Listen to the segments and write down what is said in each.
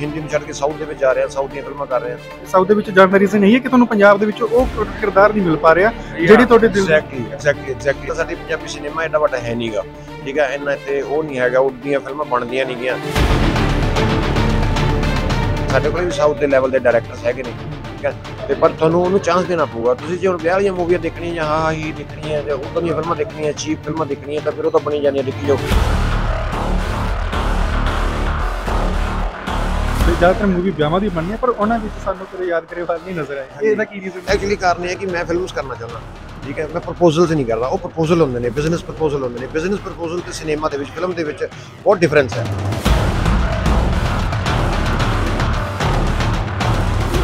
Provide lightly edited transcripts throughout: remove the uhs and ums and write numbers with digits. हिंदी में छड़ के साउथ दे जा रहे हैं, साउथ दी फिल्मां कर रहे हैं। साउथ दे जाने का रीजन यही है कि तुहानूं पंजाब दे वो किरदार नहीं मिल पा रहा जिहड़ी तुहाडे दिल। एग्जैक्टली साडी पंजाबी सिनेमा एडा वड्डा है नहींगा, ठीक है, इन्ना ते वो नहीं हैगा, उड्डियां फिल्मां बनदियां नहीं गईयां। साढ़े कोई भी साउथ के लैवल के डायरैक्टर्स है नहीं, ठीक है, पर थोनों उन्होंने चांस देना पऊगा। तुम जो हम ब्याह मूवियां देखनी है, हाँ ही देखनी है, उधर नहीं फिल्म देखनी है, चीप फिल्म देखनी है, तो फिर वो तो बनी जानी है, देखी जाओ। ज़्यादातर मूवी ब्याह की बननी है, पर उन्होंने सानू कदे याद करे वाल नहीं नजर आए। एक्चुअली कारण है कि मैं फिल्म्स करना चाहता, ठीक है, मैं प्रपोजल्स नहीं कर रहा। वो प्रपोजल होंगे ने, बिजनेस प्रपोजल होंगे ने। बिजनेस प्रपोजल तो सिनेमा के फिल्म के बहुत डिफरेंस है।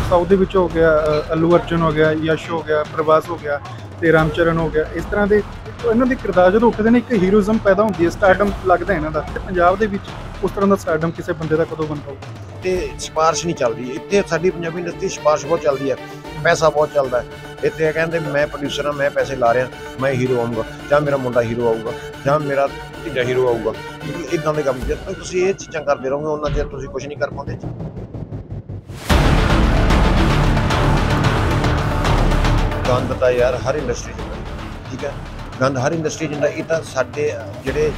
साउथ हो गया अल्लू अर्जुन, हो गया यश, हो गया प्रभास, हो गया तो राम चरण, हो गया। इस तरह के इन्होंने किरदार जो उठते हैं, एक हीरोइज्म पैदा होती है, स्टारडम लगता है इन्होंने। तो पंजाब के उस तरह का स्टारडम किसी बंदे का कदों बनता होगा। तो सिफारिश नहीं चलती इतने, साड़ी पंजाबी इंडस्ट्री सिफारिश बहुत चलती है, पैसा बहुत चलता है इतने। कहते मैं प्रोड्यूसर हाँ, मैं पैसे ला रहा, मैं हीरो आऊँगा, या मेरा मुंडा हीरो आऊगा, या मेरा तीजा हीरो आऊगा, इदा के काम। जब तक तुम ये चीज़ा करते रहोगे उन्ना चेर कुछ नहीं कर पाते। गंद तो यार हर इंडस्ट्री ठीक है, गंद हर इंडस्ट्री जिंदा। ये तो साडे जिहड़े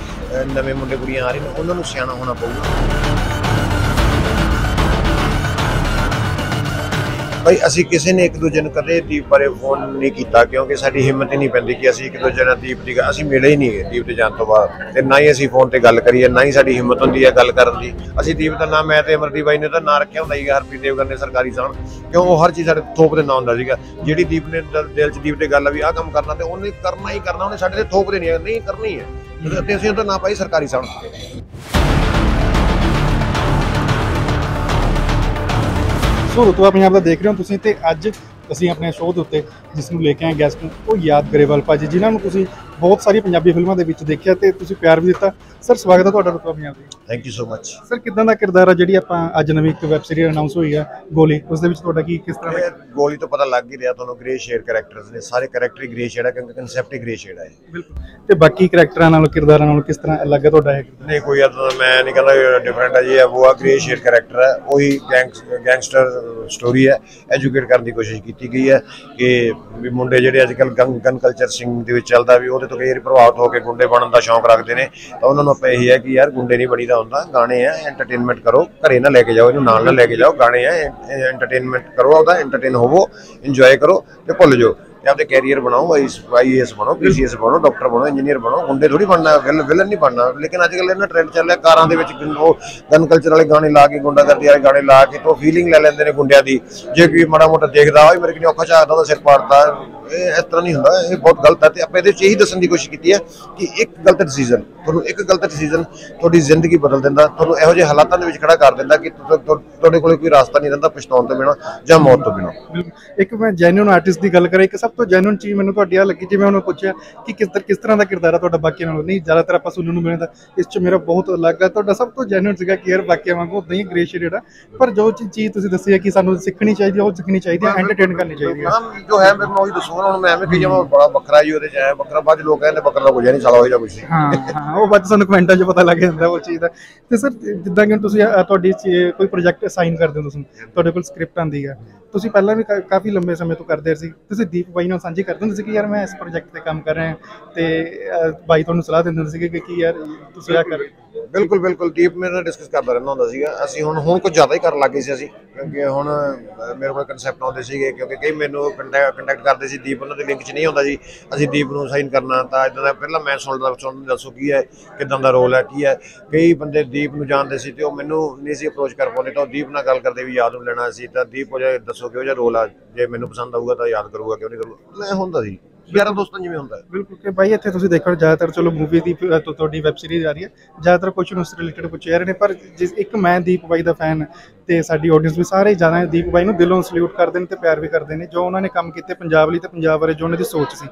नवे मुंडे कुड़ियां आ रहे हैं उन्होंने सियाना होना पऊगा। भाई असी किसी ने एक दूजे कदे दीप बारे फोन नहीं किया, क्योंकि साडी हिम्मत ही नहीं पैंदी कि असी एक दूजे नाल दीप दी असी मिले ही नहीं है दीप ते जाण तों बाद, ना ही असी फोन ते गल करिए, ना ही साडी हिम्मत हुंदी है गल करन दी। असी दीप दा नाम मैं ते अमरदीप भाई ने तो ना रखिया हुंदा है, हरप्रीत देवगन ने सरकारी साण, क्यों वो हर चीज़ साढ़े थोप के ना होंदा सीगा। जिहड़ी दीप ने दिल च दीप की गल भी आह काम करना, तो उन्हें करना ही करना, उन्हें साढ़े थोप दे नहीं करनी है, तो असं तो ना पाई सरकारी साण। सो रुतबा पंजाब दा देख रहे हो तुसीं, ते अज असीं अपने शोध के उत्ते जिसनूं लेके आए गैस्ट नूं, वो याद गरेवाल भाजी जिन्हां नूं तुसीं बहुत सारी पंजाबी फिल्मां दे विच देखिया ते तुसीं प्यार भी दिता। सर स्वागत है तुहाडा रुतबा पंजाब दा। Thank you so much. Sir किदां दा किरदार है जिहड़ी आपां अज नवीं एक वैब सीरीज अनाउंस हुई है गोली, उस दे विच तुहाडा की किस तरह दा? गोली तो पता लग ही रहा तुहानूं, ग्रे शेड करैक्टर्स ने, सारे करैक्टर ही ग्रे शेड है, क्योंकि कॉन्सेप्ट ही ग्रे शेड है। बिल्कुल। ते बाकी करैक्टरां नालों किरदारां नालों किस तरह अलग है तुहाडा? है नहीं कोई इदां मैं नहीं कहंदा डिफरेंट है जी, वो ग्रे शेड करैक्टर है, वही गैंगस्टर स्टोरी है। एजुकेट करने की कोशिश की गई है कि मुंडे जिहड़े अजकल गन कल्चर सिंह दे विच चलदा भी, वो तो कई बार प्रभावित होकर गुंडे बनने का शौक रखते हैं, तो उन्होंने आप यही है कि यार गुंडे नहीं बनी का होंगे, गाने है एंटरटेनमेंट करो, घरें ना लेके जाओ, इन्हों ना लेके जाओ, गाने है एंटरटेनमेंट करो, आपका एंटरटेन होवो, इंजॉय करो तो भुल जाओ, अपने कैरियर बनाओ, IAS बनो, PCS बनो, डॉक्टर बनो, इंजीनियर बनो, गुंडे थोड़ी बनना, विलन नहीं बनना। लेकिन अजकल इन्ना ट्रेंड चल रहा कारां दे विच गन कल्चर वाले गाने ला के, गुंडागर्दी वाले गाने ला के तो फीलिंग ले लैंदे ने गुंडियां दी। जे कोई माड़ा मोटा देखदा होवे मेरे कि औखा झाकदा उहदा सिर पाड़ता, इस तरह नहीं हुंदा, ये बहुत गलत है। तो आपां इहदे विच यही दस्सण दी कोशिश कीती है कि एक गलत डिसीजन तुहानूं, एक गलत डिसीजन तुहाडी जिंदगी बदल दिंदा, तुहानूं इहो जिहे हालातां दे विच खड़ा कर दिंदा कि तुहाडे कोल कोई रास्ता नहीं रहिंदा पछताउण तों बिना जां मौत तों बिना। एक मैं जेन्युइन आर्टिस्ट दी गल करें, एक सब तो जेन्युइन चीज़ मैंने तो लगी जी, मैं उन्होंने पूछा कि किस तरह का किरदार है तो बाकियों नालों नहीं, ज़्यादातर आप सुनने को मिलता इस मेरा बहुत अलग है तो सब तो जेन्युइन सीगा कि यार बाकियों वांगू नहीं ग्रे शेड है, पर जो चीज़ तुसीं दसी है कि सानूं सीखनी चाहिए, वो सीखनी चाहिए, एंटरटेन करनी चाहिए। हम जो है मैं वही दसूंगा हूँ, मैं एवं कही जाऊँ बड़ा बखरा ही होते जाए बखरा, बाद लोग कहते बखरा का कुछ नहीं साला हो जाए कुछ। हाँ वो बाद सानूं कमेंटा 'च पता लग जाता वो चीज़ का। तो सर जिद्दां कि तुहाडी कोई प्रोजेक्ट असाइन करदे हो, तुहाडे कोल स्क्रिप्ट आंदी है, तुसीं पहलां भी काफ़ी लंबे समय तो करदे सी, तुसीं दीप भाई नाल सांझी करदे हुंदे सी कि यार मैं इस प्रोजेक्ट ते काम कर रहा ते भाई तुहानूं सलाह दिंदे हुंदे सी कि यार तुसीं आ कर? बिल्कुल बिल्कुल, दीप मेरे नाल डिस्कस करदा रहिंदा हुंदा सीगा। असीं हुण कुछ ज़्यादा ही करन लग गए सी असीं, क्योंकि हुण मेरे कोल कंसैप्ट आउंदे सीगे, क्योंकि कई मैनूं कंटैक्ट करदे सी, दीप उन्हां दे लिंक 'च नहीं हुंदा जी, असीं दीप नूं साइन करना तां इदां दा पहिलां मैं सुन दसो की है किदां दा रोल है की है। कई बंदे दीप नूं जाणदे सी ते ओह मैनूं नहीं सी अप्रोच कर पाउंदे, तां दीप नाल गल करदे भी याद नूं लैणा सी तां दीप हो जाए दसो किहो जिहा रोल आ, जे मैनूं पसंद आऊगा तां याद करूँगा, क्यों नहीं करूँगा, मैं हुंदा सी यार दोस्तों जिवें हुंदा है। बिल्कुल कि भाई इत्थे तुसीं देखो ज़्यादातर चलो मूवी दी तो तुहाडी वैब सीरीज़ आ रही है, ज़्यादातर क्वेश्चन उस रिलेटेड पूछे जा रहे हैं, पर जिस एक मैं दीप भाई दा फैन ते साडी ऑडियंस भी सारे ज़्यादा दीप भाई नूं दिलों सल्यूट करदे ने ते प्यार भी करदे ने, जो उन्होंने काम कीते पंजाब लई ते पंजाब बारे जो उन्होंने दी सोच सी।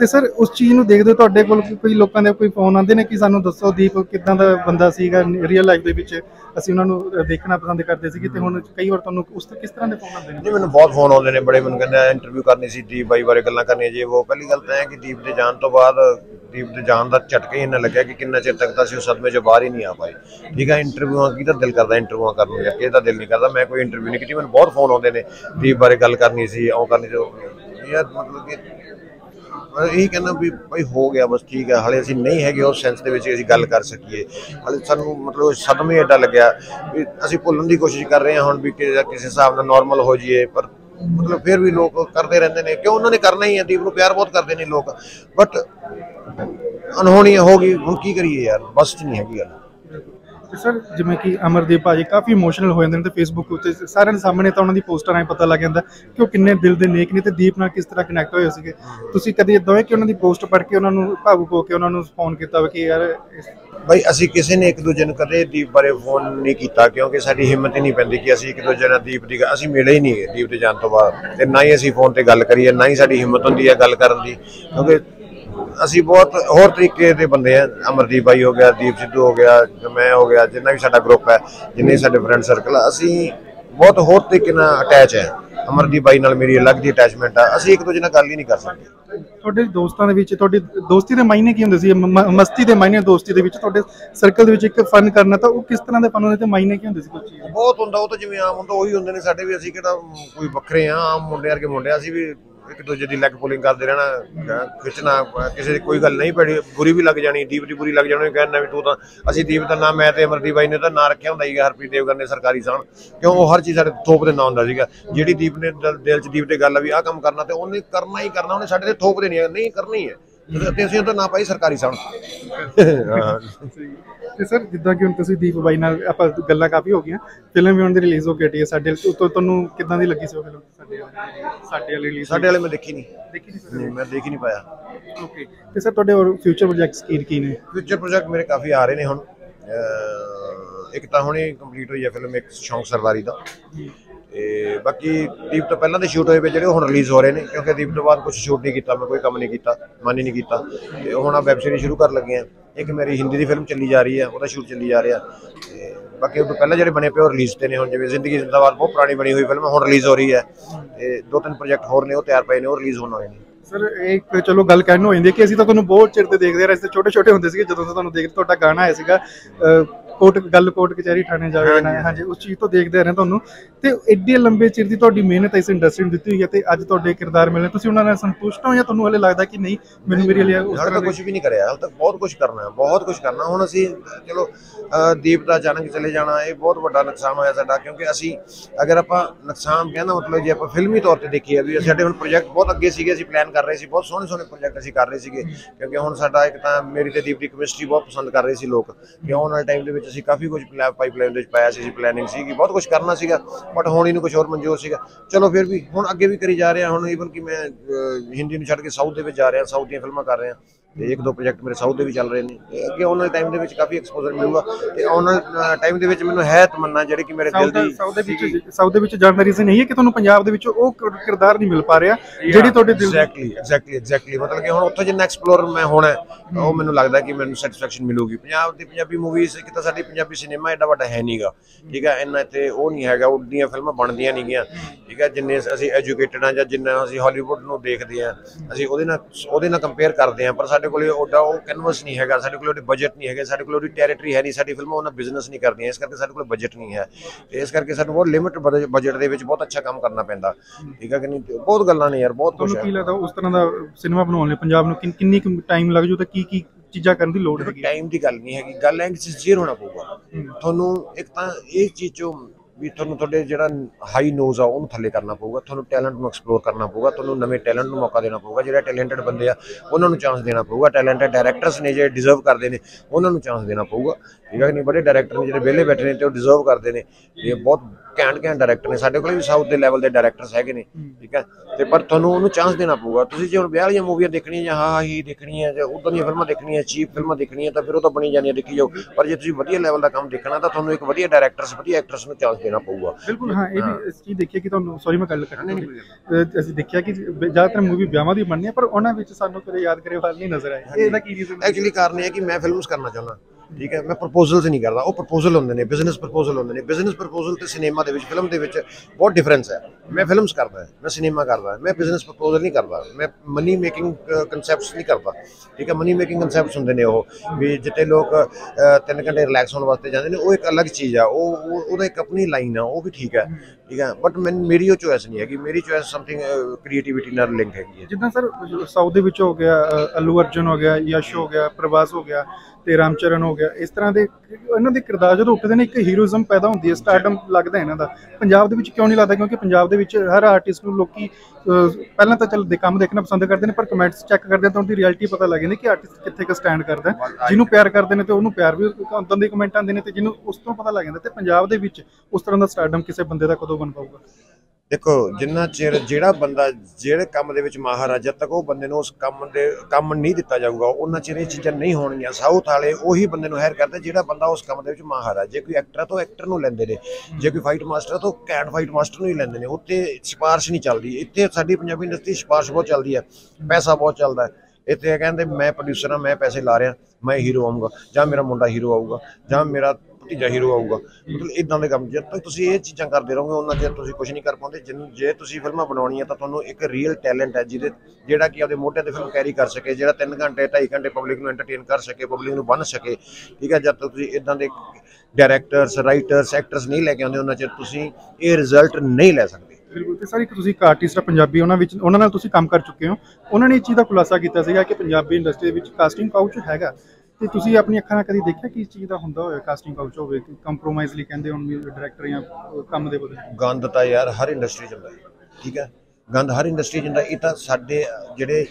तो सर उस चीज़ को देखते हो तो कोई लोगों के कोई फोन आते हैं कि सानू दसो दीप किदां दा बंदा सीगा रियल लाइफ दे विच असीं उन्हां नूं देखना पसंद करते सी ते हुण कई बार तुहानूं उस किस तरह के फोन आते हैं? मैंने बहुत फोन आते हैं बड़े, मैंने कहते इंटरव्यू करनी सी दीप बाई बारे गल्लां करनी जी वो। पहली गल तां है कि दीप दे जाण तों बाद दीप के जान का झटके इन्ना लगे कि किन्ना चिर तक तो सदमे चो बाहर ही नहीं आ पाए। ठीक है, इंटरव्यूआं की दिल करता इंटरव्यूआं कर दिल नहीं करता, मैं कोई इंटरव्यू नहीं की। मैं बहुत फोन आते हैं दीप बारे गल करनी सी ओ करनी सी यार, मतलब कि मैं यही कहना भी भाई हो गया बस ठीक है। हाले असी नहीं है उस सेंस के गल कर सकी, हाले सू मतलब सदमे एडा लग्या भी असी भुलन की कोशिश कर रहे हैं हम भी किसी हिसाब से नॉर्मल हो जाइए, पर मतलब फिर भी लोग करते रहते हैं क्यों उन्होंने करना ही है। दीप को प्यार बहुत करते हैं लोग, बट अनहोनी हो गई हम की करिए यार, बस नहीं हैगी गल। सर जिमें कि अमरदीप भाजी काफ़ी इमोशनल हो जाते हैं तो फेसबुक उत्ते सारे सामने तो उन्होंने पोस्टां पता लग जाता कि वो किन्ने दिल दे नेक ने तो दीप नाल किस तरह कनैक्ट होए सीगे। तुसीं कदी इदां होया कि उन्होंने पोस्ट पढ़ के उन्होंने भावुक होकर उन्होंने फोन किया कि यार भाई असी किसी ने एक दूजे ने कदे दीप बारे फोन नहीं किया क्योंकि साडी हिम्मत ही नहीं पैंदी कि असी एक दूजे नाल दीप दी असी मिले ही नहीं दीप दे जाण तों बाद, ना ही असी फोन ते गल करिए, ना ही साडी हिम्मत हुंदी है गल करन दी क्योंकि असी बहुत होर तरीके के बंदे हैं। अमरदीप भाई हो गया, दीप सिद्धू हो गया, मैं हो गया, जिन्ना भी साडा ग्रुप है जिन्ने साडे फ्रेंड सर्कल असी बहुत होर तरीके नाल अटैच है। अमरदीप भाई नाल मेरी अलग दी अटैचमेंट है, असी एक दूजे नाल गल ही नहीं कर सकते। ਤੁਹਾਡੇ ਦੋਸਤਾਂ ਦੇ ਵਿੱਚ ਤੁਹਾਡੀ ਦੋਸਤੀ ਦੇ ਮਾਇਨੇ ਕੀ ਹੁੰਦੇ ਸੀ? ਮਸਤੀ ਦੇ ਮਾਇਨੇ ਦੋਸਤੀ ਦੇ ਵਿੱਚ ਤੁਹਾਡੇ ਸਰਕਲ ਦੇ ਵਿੱਚ ਇੱਕ ਫਨ ਕਰਨਾ ਤਾਂ ਉਹ ਕਿਸ ਤਰ੍ਹਾਂ ਦੇ ਫਨ ਹੁੰਦੇ ਤੇ ਮਾਇਨੇ ਕੀ ਹੁੰਦੇ ਸੀ? ਕੁਝ ਬਹੁਤ ਹੁੰਦਾ ਉਹ ਤਾਂ ਜਿਵੇਂ ਆਮ ਹੁੰਦਾ ਉਹੀ ਹੁੰਦੇ ਨੇ ਸਾਡੇ ਵੀ, ਅਸੀਂ ਕਿਹੜਾ ਕੋਈ ਵੱਖਰੇ ਆ, ਆਮ ਮੁੰਡੇ ਵਰਗੇ ਮੁੰਡੇ ਆ। ਅਸੀਂ ਵੀ एक दूजे की लैग पुलिंग करते रहना, खिंचना, किसी की कोई गल नहीं पड़ी बुरी भी लग जानी, दीप की बुरी लग जानी, कहना भी तू तो असी दीप का ना मैं तो अमरदीप भाई ने तो ना रखा होंगे हरप्रीत देवगन ने सरकारी साण क्यों वो हर चीज़ साढ़े थोप के ना होंगे जी। दीप ने दिल च दीप की गल भी आ काम करना तो उन्हें करना ही करना, उन्हें साढ़े थोप के नहीं करनी है ਤੇ ਅਸੀਂ ਤਾਂ ਨਾ ਪਾਈ ਸਰਕਾਰੀ ਸਾਣ। ਤੇ ਸਰ ਜਿੱਦਾਂ ਕਿ ਹੁਣ ਤੁਸੀਂ ਦੀਪ ਬਾਈ ਨਾਲ ਆਪਾਂ ਗੱਲਾਂ ਕਾਫੀ ਹੋ ਗਈਆਂ, ਫਿਲਮ ਵੀ ਹੁਣ ਦੀ ਰਿਲੀਜ਼ ਹੋ ਕੇ ਹਟੀ ਹੈ ਸਾਡੇ, ਤੁਹਾਨੂੰ ਕਿੱਦਾਂ ਦੀ ਲੱਗੀ ਸੀ ਉਹ ਫਿਲਮ? ਸਾਡੇ ਵਾਲੀ ਰਿਲੀਜ਼ ਸਾਡੇ ਵਾਲੇ ਮੈਂ ਦੇਖੀ ਨਹੀਂ ਮੈਂ ਦੇਖ ਹੀ ਨਹੀਂ ਪਾਇਆ। ਓਕੇ ਤੇ ਸਰ ਤੁਹਾਡੇ ਹੋਰ ਫਿਊਚਰ ਪ੍ਰੋਜੈਕਟਸ ਕੀ ਨੇ? ਫਿਊਚਰ ਪ੍ਰੋਜੈਕਟ ਮੇਰੇ ਕਾਫੀ ਆ ਰਹੇ ਨੇ ਹੁਣ, ਇੱਕ ਤਾਂ ਹੁਣੇ ਕੰਪਲੀਟ ਹੋਈ ਹੈ ਫਿਲਮ ਇੱਕ ਸ਼ੌਂਕ ਸਰਦਾਰੀ ਦਾ, ਤੇ ਬਾਕੀ ਦੀਪ ਤੋਂ ਪਹਿਲਾਂ ਦੇ ਸ਼ੂਟ ਹੋਏ ਪਏ ਜਿਹੜੇ ਹੁਣ ਰਿਲੀਜ਼ ਹੋ ਰਹੇ ਨੇ ਕਿਉਂਕਿ ਦੀਪ ਤੋਂ ਬਾਅਦ ਕੁਝ ਸ਼ੂਟ ਨਹੀਂ ਕੀਤਾ ਮੈਂ, ਕੋਈ ਕੰਮ ਨਹੀਂ ਕੀਤਾ, ਮਨ ਹੀ ਨਹੀਂ ਕੀਤਾ। ਤੇ ਹੁਣ ਆ ਵੈਬ ਸੀਰੀਜ਼ ਸ਼ੁਰੂ ਕਰਨ ਲੱਗੇ ਆ, ਇੱਕ ਮੇਰੀ ਹਿੰਦੀ ਦੀ ਫਿਲਮ ਚੱਲੀ ਜਾ ਰਹੀ ਹੈ ਉਹਦਾ ਸ਼ੂਟ ਚੱਲੀ ਜਾ ਰਿਹਾ, ਤੇ ਬਾਕੀ ਉਹ ਤੋਂ ਪਹਿਲਾਂ ਜਿਹੜੇ ਬਣੇ ਪਏ ਉਹ ਰਿਲੀਜ਼ ਤੇ ਨੇ ਹੁਣ, ਜਿਵੇਂ ਜ਼ਿੰਦਗੀ ਜ਼ਿੰਦਾਬਾਦ ਬਹੁਤ ਪੁਰਾਣੀ ਬਣੀ ਹੋਈ ਫਿਲਮ ਹੁਣ ਰਿਲੀਜ਼ ਹੋ ਰਹੀ ਹੈ, ਤੇ 2-3 ਪ੍ਰੋਜੈਕਟ ਹੋਰ ਨੇ ਉਹ ਤਿਆਰ ਪਏ ਨੇ ਉਹ ਰਿਲੀਜ਼ ਹੋਣ ਵਾਲੇ ਨੇ। ਸਰ ਇੱਕ ਚਲੋ ਗੱਲ ਕਰਨ ਨੂੰ ਆਉਂਦੀ ਕਿ ਅਸੀਂ ਤਾਂ ਤੁਹਾਨੂੰ ਬਹੁਤ ਚਿਰ ਤੋਂ ਦੇਖਦੇ ਆ ਰਹੇ ਸੀ, ਛੋਟੇ-ਛੋਟੇ ਹੁੰਦੇ ਸੀਗੇ ਜਦੋਂ ਤੁਹਾਨੂੰ ਦੇਖ ਤੁਹਾਡਾ ਗਾਣਾ ਆਇਆ ਸੀਗਾ ਕੋਟ ਗੱਲ ਕੋਟ ਕਚਹਿਰੀ ਥਾਣੇ ਜਾਵੇ ਨਾ, ਹਾਂਜੀ ਉਸ ਚੀਜ਼ ਤੋਂ ਦੇਖਦੇ ਰਹੇ ਤੁਹਾਨੂੰ, ਤੇ ਐਡੇ ਲੰਬੇ ਚਿਰ ਦੀ ਤੁਹਾਡੀ ਮਿਹਨਤ ਇਸ ਇੰਡਸਟਰੀ ਨੂੰ ਦਿੱਤੀ ਹੋਈ ਹੈ ਤੇ ਅੱਜ ਤੁਹਾਡੇ ਕਿਰਦਾਰ ਮਿਲਣੇ ਤੁਸੀਂ ਉਹਨਾਂ ਨਾਲ ਸੰਤੁਸ਼ਟ ਹੋ ਜਾਂ ਤੁਹਾਨੂੰ ਹਲੇ ਲੱਗਦਾ ਕਿ ਨਹੀਂ ਮੈਨੂੰ ਮੇਰੇ ਲਈ ਉਸ ਤਰ੍ਹਾਂ ਕੁਝ ਵੀ ਨਹੀਂ ਕਰਿਆ ਹਾਲੇ ਤੱਕ, ਬਹੁਤ ਕੁਝ ਕਰਨਾ ਹੈ, ਬਹੁਤ ਕੁਝ ਕਰਨਾ ਹੁਣ ਅਸੀਂ। ਚਲੋ ਦੀਪ ਦਾ ਅਚਾਨਕ ਚਲੇ ਜਾਣਾ ਇਹ ਬਹੁਤ ਵੱਡਾ ਨੁਕਸਾਨ ਹੋਇਆ ਸਾਡਾ ਕਿਉਂਕਿ ਅਸੀਂ ਅਗਰ ਆਪਾਂ ਨੁਕਸਾਨ ਕਹਿੰਦਾ ਮਤਲਬ ਜੇ ਆਪਾਂ ਫਿਲਮੀ ਤੌਰ ਤੇ ਦੇਖੀਏ ਵੀ ਸਾਡੇ ਹੁਣ ਪ੍ਰੋਜੈਕਟ ਬਹੁਤ ਅੱਗੇ ਸੀਗੇ, ਅਸੀਂ ਪਲਾਨ ਕਰ ਰਹੇ ਸੀ ਬਹੁਤ ਸੋਹਣੇ ਪ੍ਰੋਜੈਕਟ ਅਸੀਂ ਕਰ ਰਹੇ ਸੀਗੇ ਕਿਉਂਕਿ ਹੁਣ ਸਾਡਾ ਇੱਕ ਤਾਂ ਮੇਰੀ ਤੇ ਦੀਪ ਦੀ ਕੈਮਿਸਟਰੀ ਬਹੁਤ ਪਸੰਦ ਕਰ ਰਹੇ ਸੀ ਲੋਕ ਕਿ ਆਉਣ ਵਾਲੇ ਟਾਈਮ ਦੇ ਵਿੱਚ ਅਸੀਂ ਕਾਫੀ ਕੁਝ ਪਾਈਪਲਾਈਨ ਦੇ ਵਿੱਚ ਪਾਇਆ ਸੀ, ਪਲੈਨਿੰਗ ਸੀਗੀ ਬਹੁਤ ਕੁਝ ਕਰਨਾ ਸੀਗਾ ਬਟ ਹੁਣ ਇਹਨੂੰ ਕੁਝ ਹੋਰ ਮਨਜ਼ੂਰ ਸੀਗਾ। ਚਲੋ ਫਿਰ ਵੀ ਹੁਣ ਅੱਗੇ ਵੀ ਕਰੀ ਜਾ ਰਹੇ ਹਾਂ ਹੁਣ, ਈਵਨ ਕਿ ਮੈਂ ਹਿੰਦੀ ਨੂੰ ਛੱਡ ਕੇ ਸਾਊਥ ਦੇ ਵਿੱਚ ਜਾ ਰਿਹਾ, ਸਾਊਥ ਦੀਆਂ ਫਿਲਮਾਂ ਕਰ ਰਿਹਾ ਤੇ 1-2 ਪ੍ਰੋਜੈਕਟ ਮੇਰੇ ਸਾਊਥ ਦੇ ਵੀ ਚੱਲ ਰਹੇ ਨੇ ਤੇ ਅੱਗੇ ਆਉਣ ਵਾਲੇ ਟਾਈਮ ਦੇ ਵਿੱਚ ਕਾਫੀ ਐਕਸਪੋਜ਼ਰ ਮਿਲੂਗਾ ਤੇ ਆਉਣ ਵਾਲੇ ਟਾਈਮ ਦੇ ਵਿੱਚ ਮੈਨੂੰ ਹੈ ਤਮੰਨਾ ਜਿਹੜੀ ਕਿ ਮੇਰੇ ਦਿਲ ਦੀ। ਸਾਊਥ ਦੇ ਵਿੱਚ ਜਾਣ ਦਾ ਰੀਜ਼ਨ ਇਹ ਹੈ ਕਿ ਤੁਹਾਨੂੰ ਪੰਜਾਬ ਦੇ ਵਿੱਚ ਉਹ ਕਿਰਦਾਰ ਨਹੀਂ ਮਿਲ ਪਾ ਰਿਹਾ ਜਿਹੜੀ ਤੁਹਾਡੇ ਦਿਲ ਦੀ। ਐਗਜ਼ੈਕਟਲੀ ਮਤਲਬ ਕਿ ਹੁਣ ਉੱਥੇ ਜਿੰਨਾ ਐਕਸਪਲੋਰ ਮੈਂ ਹੋਣਾ ਉਹ ਮੈਨੂੰ ਲੱਗਦਾ ਕਿ ਮੈਨੂੰ ਸੈਟੀਸਫੈਕਸ਼ਨ ਮਿਲੂਗੀ। ਪੰਜਾਬ ਦੀ ਪੰਜਾਬੀ ਮੂਵੀਜ਼ ਕਿਤਾ ਸਾਡੀ ਪੰਜਾਬੀ ਸਿਨੇਮਾ ਐਡਾ ਵੱਡਾ ਹੈ ਨਹੀਂਗਾ, ਠੀਕ ਹੈ, ਇੰਨਾ ਤੇ ਉਹ ਨਹੀਂ ਹੈਗਾ, ਉੱਡੀਆਂ ਫਿਲਮਾਂ ਬਣਦੀਆਂ ਨਹੀਂ ਗੀਆਂ, ਠੀਕ ਹੈ, ਜਿੰਨੇ ਅਸੀਂ ਐਜੂਕੇਟਡ ਹਾਂ ਜਾਂ ਜਿੰਨਾ ਅਸੀਂ ਹਾਲੀਵੁੱਡ ਨੂੰ ਦੇਖਦੇ ਹਾਂ ਅਸੀਂ ਉਹਦੇ ਨਾਲ ਕੰਪੇਅਰ ਕਰਦੇ ਹਾਂ ਪਰ ਸਾਡੇ ਕੋਲ ਉਹਦਾ ਉਹ ਕੈਨਵਸ ਨਹੀਂ ਹੈਗਾ, ਸਾਡੇ ਕੋਲ ਉਹਦੇ ਬਜਟ ਨਹੀਂ ਹੈਗਾ, ਸਾਡੇ ਕੋਲ ਉਹਦੀ ਟੈਰੀਟਰੀ ਹੈ ਨਹੀਂ, ਸਾਡੀ ਫਿਲਮਾਂ ਉਹਨਾਂ ਬਿਜ਼ਨਸ ਨਹੀਂ ਕਰਦੀਆਂ ਇਸ ਕਰਕੇ ਸਾਡੇ ਕੋਲ ਬਜਟ ਨਹੀਂ ਹੈ ਤੇ ਇਸ ਕਰਕੇ ਸਾਨੂੰ ਬਹੁਤ ਲਿਮਿਟਡ ਬਜਟ ਦੇ ਵਿੱਚ ਬਹੁਤ ਅੱਛਾ ਕੰਮ ਕਰਨਾ ਪੈਂਦਾ, ਠੀਕ ਹੈ ਕਿ ਨਹੀਂ। ਬਹੁਤ ਗੱਲਾਂ ਨੇ ਯਾਰ, ਬਹੁਤ ਕੁਝ ਹੈ। ਤੁਹਾਨੂੰ ਕੀ ਲੱਗਦਾ ਉਸ ਤਰ੍ਹਾਂ ਦਾ ਸਿਨੇਮਾ ਬਣਾਉਣ ਲਈ ਪੰਜਾਬ ਨੂੰ ਕਿੰਨੀ ਕੁ ਟਾਈਮ ਲੱਗ ਜੂ ਤੇ ਕੀ ਚੀਜ਼ਾਂ ਕਰਨ ਦੀ ਲੋੜ ਹੈਗੀ? ਟਾਈਮ ਦੀ ਗੱਲ ਨਹੀਂ ਹੈਗੀ, ਗੱਲ ਹੈ ਕਿ ਸਿਨਸੀਅਰ ਹੋਣਾ ਪਊਗਾ ਤੁਹਾਨੂੰ। ਇੱਕ ਤਾਂ ਇਹ ਚੀਜ਼ ਚੋਂ ਵੀ ਤੁਹਾਨੂੰ ਤੁਹਾਡੇ ਜਿਹੜਾ ਹਾਈ ਨੋਜ਼ ਆ ਉਹਨੂੰ ਥੱਲੇ ਕਰਨਾ ਪਊਗਾ, ਤੁਹਾਨੂੰ ਟੈਲੈਂਟ ਨੂੰ ਐਕਸਪਲੋਰ ਕਰਨਾ ਪਊਗਾ, ਤੁਹਾਨੂੰ ਨਵੇਂ ਟੈਲੈਂਟ ਨੂੰ ਮੌਕਾ ਦੇਣਾ ਪਊਗਾ, ਜਿਹੜੇ ਟੈਲੈਂਟਡ ਬੰਦੇ ਆ ਉਹਨਾਂ ਨੂੰ ਚਾਂਸ ਦੇਣਾ ਪਊਗਾ, ਟੈਲੈਂਟਡ ਡਾਇਰੈਕਟਰਸ ਨੇ ਜਿਹੜੇ ਡਿਜ਼ਰਵ ਕਰਦੇ ਨੇ ਉਹਨਾਂ ਨੂੰ ਚਾਂਸ ਦੇਣਾ ਪਊਗਾ, ਠੀਕ ਹੈ ਕਿ ਨਹੀਂ। ਬੜੇ ਡਾਇਰੈਕਟਰ ਨੇ ਜਿਹੜੇ ਵਿਹਲੇ ਬੈਠੇ ਨੇ ਤੇ ਉਹ ਡਿਜ਼ਰਵ ਕਰਦੇ ਨੇ, ਇਹ ਬਹੁਤ ਘੈਂਟ ਡਾਇਰੈਕਟਰ ਨੇ, ਸਾਡੇ ਕੋਲ ਵੀ ਸਾਊਥ ਦੇ ਲੈਵਲ ਦੇ ਡਾਇਰੈਕਟਰਸ ਹੈਗੇ ਨੇ, ਠੀਕ ਹੈ, ਤੇ ਪਰ ਤੁਹਾਨੂੰ ਉਹਨੂੰ ਚਾਂਸ ਦੇਣਾ ਪਊਗਾ। ਤੁਸੀਂ ਜੇ ਹੁਣ ਵਿਆਹ ਵਾਲੀਆਂ ਮੂਵੀਆਂ ਦੇਖਣੀਆਂ ਜਾਂ ਹਾਹੀ ਦੇਖਣੀਆਂ ਜਾਂ ਉਦਾਂ ਦੀਆਂ ਫਿਲਮਾਂ ਦੇਖਣੀਆਂ, ਚੀਪ ਫਿਲਮਾਂ ਦੇਖਣੀਆਂ ਤਾਂ ਫਿਰ ਉਹ ਤਾਂ ਬਣੀ ਜਾਂਦੀਆਂ ਦੇਖੀ ਜਾਓ, ਪਰ ਜੇ ਤੁਸੀਂ ਵਧੀਆ ਲੈਵਲ ਦਾ ਕੰਮ ਦੇਖਣਾ ਤਾਂ ਤੁਹਾਨੂੰ ਇੱਕ ਵਧੀਆ ਡਾਇਰੈਕਟਰਸ ਵਧੀਆ ਐਕਟਰਸ ਨੂੰ ਚਾਂਸ देना पऊगा। बिल्कुल हाँ ये भी इस चीज देखिए कि ਤੁਹਾਨੂੰ ਸੌਰੀ ਮੈਂ ਗੱਲ ਕਰਨਾ ਅਸੀਂ ਦੇਖਿਆ ਕਿ ਜ਼ਿਆਦਾਤਰ ਮੂਵੀ ਵਿਆਹਾਂ ਦੀ ਬਣਨੀ ਹੈ ਪਰ ਉਹਨਾਂ ਵਿੱਚ ਸਾਨੂੰ ਕਦੇ ਯਾਦ ਕਰੇ ਵਾਲ ਨਹੀਂ ਨਜ਼ਰ ਆਏ। ਇਹਦਾ ਕੀ ਰੀਜ਼ਨ ਐਕਚੁਅਲੀ ਕਾਰਨ ਇਹ ਹੈ ਕਿ ਮੈਂ ਫਿਲਮਸ ਕਰਨਾ ਚਾਹੁੰਦਾ ठीक है मैं प्रपोजल से नहीं कर रहा वो प्रपोजल होंगे ने बिजनेस प्रपोजल होंगे ने बिजनेस प्रपोजल तो सिनेमा के फिल्म के बहुत डिफरेंस है। मैं फिल्म्स करता है मैं सिनेमा करता मैं बिजनेस प्रपोजल नहीं करता मैं मनी मेकिंग कंसैप्ट्स नहीं करता ठीक है। मनी मेकिंग कंसैप्ट्स होंगे ने वो भी जितने लोग 3 घंटे रिलैक्स होने वास्ते जाते हैं वो एक अलग चीज़ है वो एक अपनी लाइन है वो भी ठीक है बट मैं मेरी वो चॉइस नहीं है मेरी चॉइस समथिंग क्रिएटिविटी नाल लिंक है। जिदा सर साउथ हो गया अल्लू अर्जुन हो गया यश हो गया प्रभास हो गया ਤੇ ਰਾਮ ਚਰਨ ਹੋ ਗਿਆ ਇਸ ਤਰ੍ਹਾਂ ਦੇ ਇਹਨਾਂ ਦੇ ਕਿਰਦਾਰ ਜਦੋਂ ਉੱਠਦੇ ਨੇ ਇੱਕ ਹੀਰੋਇਜ਼ਮ ਪੈਦਾ ਹੁੰਦੀ ਹੈ ਸਟਾਰਡਮ ਲੱਗਦਾ ਇਹਨਾਂ ਦਾ। ਪੰਜਾਬ ਦੇ ਵਿੱਚ ਕਿਉਂ ਨਹੀਂ ਲੱਗਦਾ ਕਿਉਂਕਿ ਪੰਜਾਬ ਦੇ ਵਿੱਚ ਹਰ ਆਰਟਿਸਟ ਨੂੰ ਲੋਕੀ ਪਹਿਲਾਂ ਤਾਂ ਚੱਲ ਦੇ ਕੰਮ ਦੇਖਣਾ ਪਸੰਦ ਕਰਦੇ ਨੇ ਪਰ ਕਮੈਂਟਸ ਚੈੱਕ ਕਰਦੇ ਤਾਂ ਉਹਦੀ ਰਿਐਲਿਟੀ ਪਤਾ ਲੱਗ ਜਾਂਦੀ ਕਿ ਆਰਟਿਸਟ ਕਿੱਥੇ ਕ ਸਟੈਂਡ ਕਰਦਾ ਜਿਹਨੂੰ ਪਿਆਰ ਕਰਦੇ ਨੇ ਤੇ ਉਹਨੂੰ ਪਿਆਰ ਵੀ ਉਦਾਂ ਦੇ ਕਮੈਂਟ ਆਉਂਦੇ ਨੇ ਤੇ ਜਿਹਨੂੰ ਉਸ ਤੋਂ ਪਤਾ ਲੱਗ ਜਾਂਦਾ ਤੇ ਪੰਜਾਬ ਦੇ ਵਿੱਚ ਉਸ ਤਰ੍ਹਾਂ ਦਾ ਸਟਾਰਡਮ ਕਿਸੇ ਬੰਦੇ ਦਾ ਕਦੋਂ ਬਣ ਪਾਊਗਾ। देखो जिन्ना चेर जो बंदा जिहड़े काम दे विच माहर है जब तक वो बंदे नूं उस कम नहीं दिता जाऊगा उन्ना चेर ये चीज़ां नहीं होणगीआं। साउथ वाले उही बंदे नूं हायर करदे जिहड़ा बंदा उस काम दे विच माहर है। जे कोई एक्टर तो एक्टर नूं लैंदे ने जे कोई फाइट मास्टर तो कैट फाइट मास्टर नूं ही लैंदे ने उत्ते सिफारिश नहीं चलदी। इत्थे साडी पंजाबी इंडस्ट्री सिफारिश बहुत चलदी है पैसा बहुत चलदा है। इत्थे कहंदे मैं प्रोड्यूसर हाँ मैं पैसे ला रहा मैं हीरो आऊँगा जां मेरा मुंडा हीरो आऊगा जां मेरा तीजा हीरो आऊगा मतलब इदा के काम। जब तक ये चीज़ा करते रहोगे उन्ना चेर तुम कुछ नहीं कर पाते। जे तुम फिल्में बनानी है तो थोड़ा एक रियल टैलेंट है जिसे जोड़ा कि आपके मोटे से फिल्म कैरी कर सके जो 3 घंटे 2.5 घंटे पब्लिक को एंटरटेन कर सके पब्लिक को बन सके ठीक है। जब तक इदा के डायरैक्टर्स राइटर्स एक्टर्स नहीं लैके आते उन्ना चेर तुम ये रिजल्ट नहीं लै सकते। बिल्कुल सर एक एक आर्टिस्ट है पंजाबी उन्होंने काम कर चुके हो उन्होंने चीज़ का खुलासा किया कि पंजाबी इंडस्ट्री में कास्टिंग काउच है ਤੇ ਤੁਸੀਂ ਆਪਣੀ ਅੱਖਾਂ ਨਾਲ ਕਦੀ ਦੇਖਿਆ ਕਿ ਇਸ ਚੀਜ਼ ਦਾ ਹੁੰਦਾ ਹੋਇਆ ਕਾਸਟਿੰਗ ਕਾਊਚ ਹੋਵੇ ਕਿ ਕੰਪਰੋਮਾਈਜ਼ ਲਈ ਕਹਿੰਦੇ ਹੁਣ ਡਾਇਰੈਕਟਰ ਜਾਂ ਕੰਮ ਦੇ ਬਦਲੇ ਗੰਦ ਤਾਂ ਯਾਰ ਹਰ ਇੰਡਸਟਰੀ 'ਚ ਹੁੰਦਾ ਠੀਕ ਹੈ। ਗੰਦ ਹਰ ਇੰਡਸਟਰੀ 'ਚ ਹੁੰਦਾ ਇਹ ਤਾਂ ਸਾਡੇ ਜਿਹੜੇ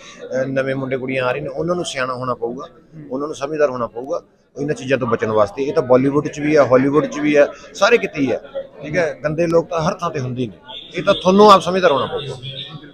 ਨਵੇਂ ਮੁੰਡੇ ਕੁੜੀਆਂ ਆ ਰਹੇ ਨੇ ਉਹਨਾਂ ਨੂੰ ਸਿਆਣਾ ਹੋਣਾ ਪਊਗਾ ਉਹਨਾਂ ਨੂੰ ਸਮਝਦਾਰ ਹੋਣਾ ਪਊਗਾ ਇਹਨਾਂ ਚੀਜ਼ਾਂ ਤੋਂ ਬਚਣ ਵਾਸਤੇ। ਇਹ ਤਾਂ ਬਾਲੀਵੁੱਡ 'ਚ ਵੀ ਹੈ ਹਾਲੀਵੁੱਡ 'ਚ ਵੀ ਹੈ ਸਾਰੇ ਕਿਤੇ ਹੀ ਹੈ ਠੀਕ ਹੈ। ਗੰਦੇ ਲੋਕ ਤਾਂ ਹਰ ਥਾਂ 'ਤੇ ਹੁੰਦੇ ਨੇ ਇਹ ਤਾਂ ਤੁਹਾਨੂੰ ਆਪ ਸਮਝਦਾਰ ਹੋਣਾ ਪਊਗਾ।